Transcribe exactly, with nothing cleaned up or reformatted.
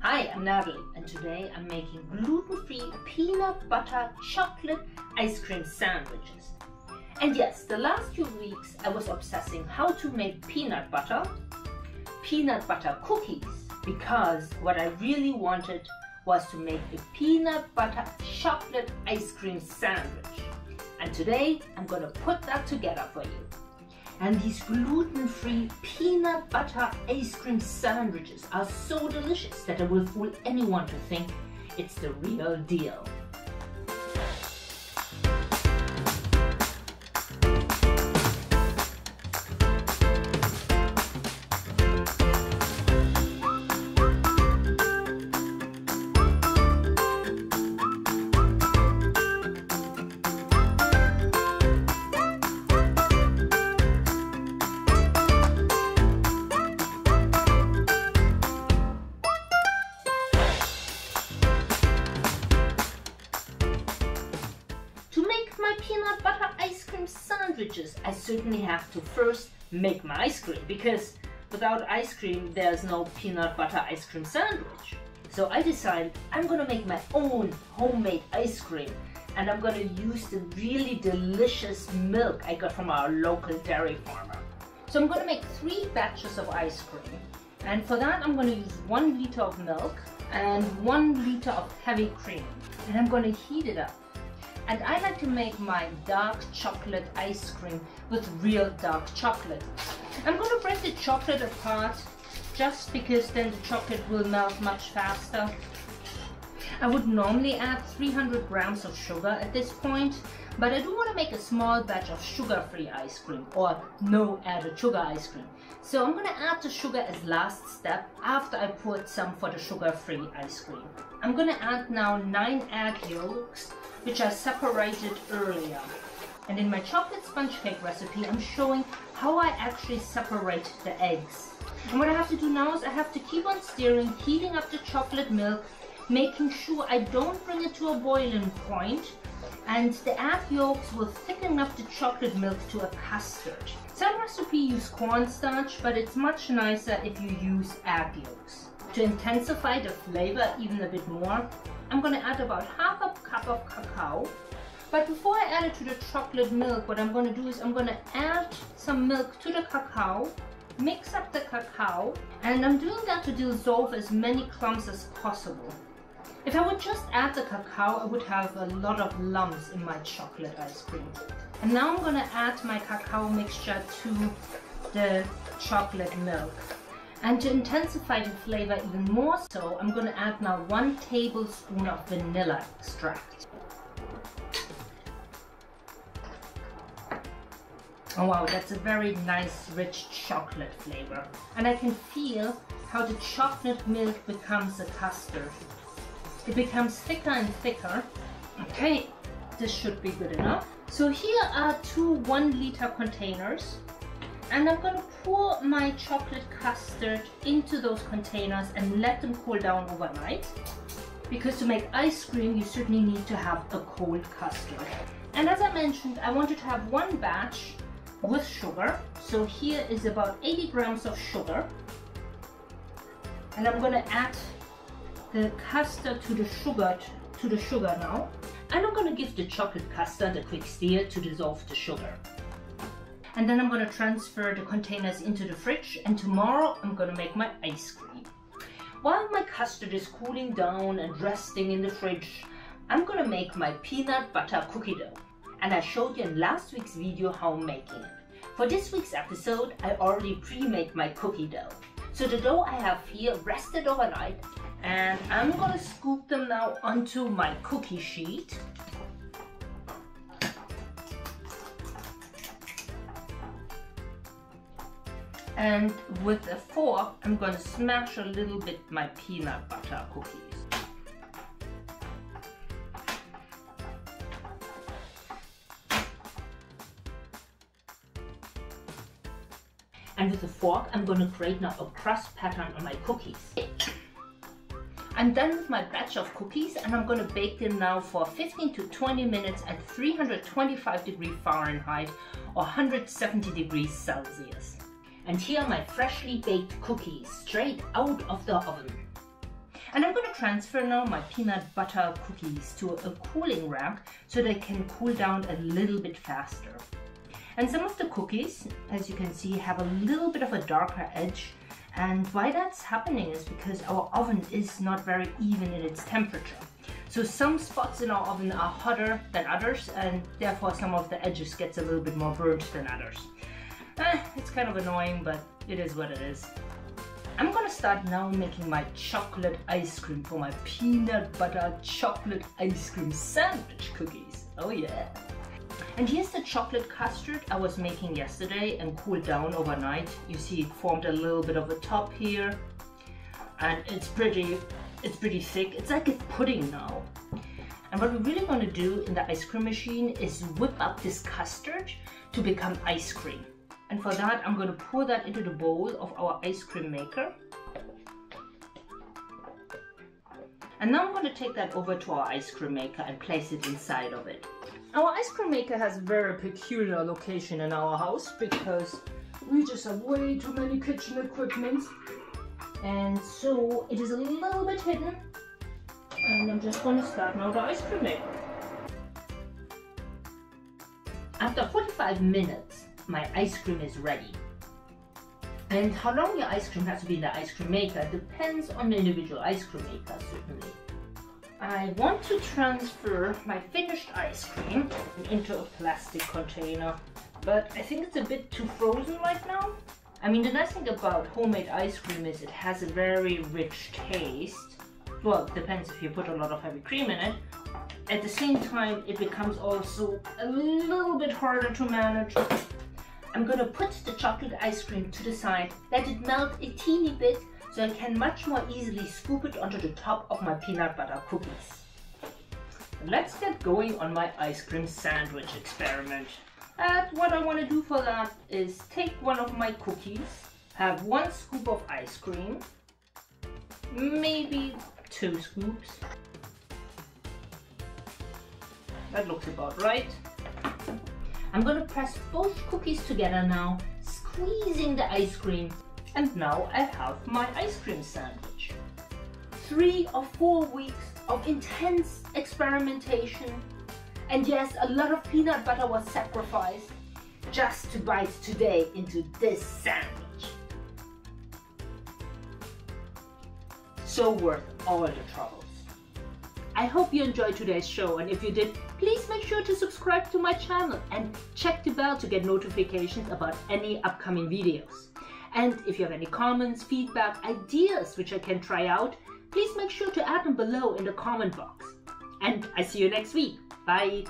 Hi, I'm Natalie, and today I'm making gluten-free peanut butter chocolate ice cream sandwiches. And yes, the last few weeks I was obsessing how to make peanut butter, peanut butter cookies, because what I really wanted was to make a peanut butter chocolate ice cream sandwich. And today I'm going to put that together for you. And these gluten-free peanut butter ice cream sandwiches are so delicious that it will fool anyone to think it's the real deal. My peanut butter ice cream sandwiches, I certainly have to first make my ice cream, because without ice cream there's no peanut butter ice cream sandwich. So I decided I'm gonna make my own homemade ice cream, and I'm gonna use the really delicious milk I got from our local dairy farmer. So I'm gonna make three batches of ice cream, and for that I'm gonna use one liter of milk and one liter of heavy cream, and I'm gonna heat it up. And I like to make my dark chocolate ice cream with real dark chocolate. I'm going to break the chocolate apart just because then the chocolate will melt much faster. I would normally add three hundred grams of sugar at this point, but I do want to make a small batch of sugar-free ice cream, or no added sugar ice cream. So I'm going to add the sugar as last step after I poured some for the sugar-free ice cream. I'm going to add now nine egg yolks, which I separated earlier. And in my chocolate sponge cake recipe, I'm showing how I actually separate the eggs. And what I have to do now is I have to keep on stirring, heating up the chocolate milk, making sure I don't bring it to a boiling point, and the egg yolks will thicken up the chocolate milk to a custard. Some recipes use cornstarch, but it's much nicer if you use egg yolks. To intensify the flavor even a bit more, I'm going to add about half a cup of cacao. But before I add it to the chocolate milk, what I'm going to do is I'm going to add some milk to the cacao, mix up the cacao, and I'm doing that to dissolve as many clumps as possible. If I would just add the cacao, I would have a lot of lumps in my chocolate ice cream. And now I'm going to add my cacao mixture to the chocolate milk. And to intensify the flavor even more so, I'm going to add now one tablespoon of vanilla extract. Oh wow, that's a very nice rich chocolate flavor. And I can feel how the chocolate milk becomes a custard. It becomes thicker and thicker. Okay, this should be good enough. So here are two one liter containers. And I'm going to pour my chocolate custard into those containers and let them cool down overnight, because to make ice cream you certainly need to have a cold custard. And as I mentioned, I wanted to have one batch with sugar, so here is about eighty grams of sugar, and I'm going to add the custard to the sugar to the sugar now, and I'm going to give the chocolate custard a quick stir to dissolve the sugar. And then I'm going to transfer the containers into the fridge, and tomorrow I'm going to make my ice cream. While my custard is cooling down and resting in the fridge, I'm going to make my peanut butter cookie dough. And I showed you in last week's video how I'm making it. For this week's episode, I already pre-made my cookie dough. So the dough I have here rested overnight, and I'm going to scoop them now onto my cookie sheet. And with a fork, I'm going to smash a little bit my peanut butter cookies. And with a fork, I'm going to create now a crust pattern on my cookies. I'm done with my batch of cookies, and I'm going to bake them now for fifteen to twenty minutes at three hundred twenty-five degrees Fahrenheit or one hundred seventy degrees Celsius. And here are my freshly baked cookies, straight out of the oven. And I'm going to transfer now my peanut butter cookies to a cooling rack so they can cool down a little bit faster. And some of the cookies, as you can see, have a little bit of a darker edge. And why that's happening is because our oven is not very even in its temperature. So some spots in our oven are hotter than others, and therefore some of the edges gets a little bit more burnt than others. Eh, it's kind of annoying, but it is what it is. I'm gonna start now making my chocolate ice cream for my peanut butter chocolate ice cream sandwich cookies. Oh yeah. And here's the chocolate custard I was making yesterday and cooled down overnight. You see it formed a little bit of a top here, and it's pretty, it's pretty thick. It's like a pudding now. And what we really want to do in the ice cream machine is whip up this custard to become ice cream. And for that, I'm going to pour that into the bowl of our ice cream maker. And now I'm going to take that over to our ice cream maker and place it inside of it. Our ice cream maker has a very peculiar location in our house because we just have way too many kitchen equipment. And so it is a little bit hidden. And I'm just going to start now the ice cream maker. After forty-five minutes, my ice cream is ready. And how long your ice cream has to be in the ice cream maker depends on the individual ice cream maker, certainly. I want to transfer my finished ice cream into a plastic container, but I think it's a bit too frozen right now. I mean, the nice thing about homemade ice cream is it has a very rich taste. Well, it depends if you put a lot of heavy cream in it. At the same time, it becomes also a little bit harder to manage. I'm gonna put the chocolate ice cream to the side, let it melt a teeny bit, so I can much more easily scoop it onto the top of my peanut butter cookies. Let's get going on my ice cream sandwich experiment. And what I want to do for that is take one of my cookies, have one scoop of ice cream, maybe two scoops. That looks about right. I'm going to press both cookies together now, squeezing the ice cream. And now I have my ice cream sandwich. Three or four weeks of intense experimentation. And yes, a lot of peanut butter was sacrificed just to bite today into this sandwich. So worth all the troubles. I hope you enjoyed today's show, and if you did, please make sure to subscribe to my channel and check the bell to get notifications about any upcoming videos. And if you have any comments, feedback, ideas which I can try out, please make sure to add them below in the comment box. And I see you next week. Bye!